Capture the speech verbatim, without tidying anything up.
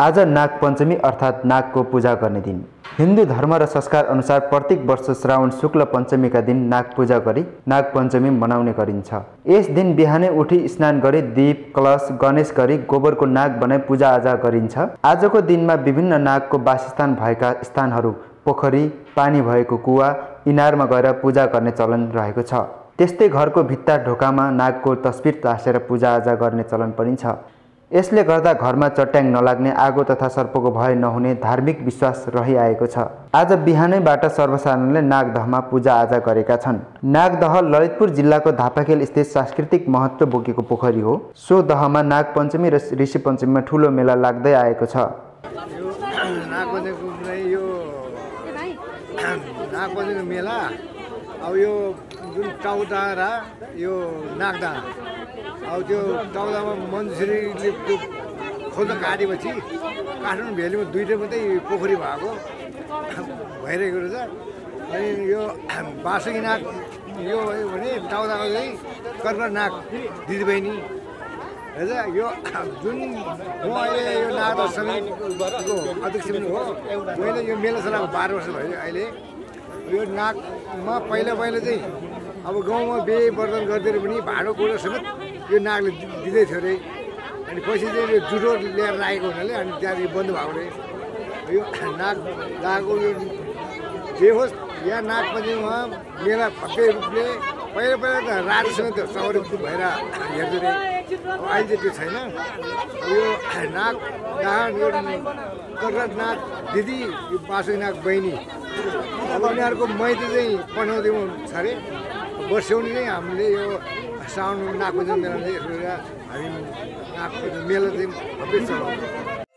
आज नागपंचमी अर्थात नाग को पूजा करने दिन। हिंदू धर्म र संस्कार अनुसार प्रत्येक वर्ष श्रावण शुक्ल पंचमी का दिन नाग पूजा गरी नागपंचमी मनाउने गरिन्छ। यस दिन बिहानै उठी स्नान गरी दीप कलश गणेश गरी गोबर को नाग बनाई पूजा आजा गरिन्छ। आज को दिन में विभिन्न नाग को वासस्थान भएका स्थानहरू पोखरी पानी भएको कुवा इनारमा गएर पूजा गर्ने चलन रहेको छ। त्यस्तै घरको भित्ता ढोकामा नाग को तस्बिर टासेर पूजा आजा गर्ने चलन पनि छ। यसले गर्दा घरमा चट्याङ नलाग्ने आगो तथा सर्पको भय नहुने धार्मिक विश्वास रहिआएको छ। आज बिहानैबाट सर्वसाधारणले नागदहमा पूजा आजा गरेका छन्। नागदह ललितपुर जिल्लाको धापाखेल स्थित सांस्कृतिक महत्त्व बोकेको पोखरी हो। सो दहमा नागपञ्चमी र ऋषि पञ्चमीमा ठूलो मेला लाग्दै आएको छ। नागपञ्चमीको मेला अब यो जुन चौदा र यो नागदह अब त्यो चौदा में मन्दिरले खोल्न काटेपछि काठमाडौँ भेली में दुईटा मात्रै पोखरी भएको भइरहेको रहेछ। अनि यो बासुकी नाग यो भयो भने चौदाको चाहिँ कर्कट नाग दिदी बहिनी रहेछ। यो जुन म अहिले यो नागदह समितिको अध्यक्ष पनि हो। मैले यो मेला चलाएको बाह्र वर्ष भयो। अहिले यो नागमा पहिला पहिला चाहिँ अब गाँव में बे बर्तन गर्दै पनि भाँडो कुँडो समेत यो नागले दिँदै थियो अरे। अनि पछि चाहिँ यो जुटो लिएर राखेको हुनाले अनि त्यहाँ बन्द भएको अरे। यो नाग लागेको यो जे होस् यहाँ नागपञ्चमीमा मेला भव्य रूपले पहिला पहिला त रातसँग त्यो सौरी भएर हेर्थ्यो अरे। अहिले त्यो छैन। यो नाग दाहान यो कर्कट नाग दिदी यो बासुकी नाग बहिनी अब उनीहरूको मैती चाहिँ बनाउँदै छ अरे। वर्षौनी नै हामीले यो साउन नागपञ्चमी मेला हामी नागपञ्चमी मेला चाहिँ भव्य छ।